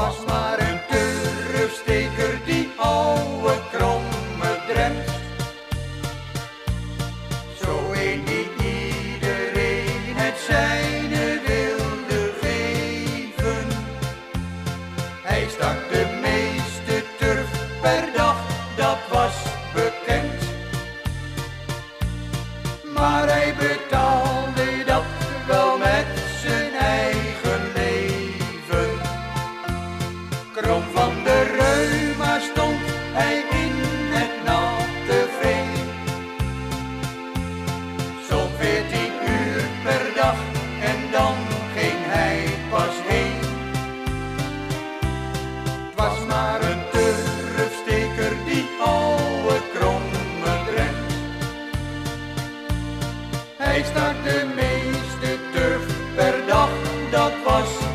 was maar een turfsteker, die oude kromme Dremst. Zo een die iedereen het zijne wilde geven. Hij stak de meeste turf per dag, dat was bekend. Maar hij betaalde dat wel met zijn eigen leven. Krom van de reuma stond hij in het natte veen. Zo'n 14 uur per dag en dan ging hij pas heen. Het was maar een turfsteker, die oude kromme Dremst. Hij stak de meeste turf per dag, dat was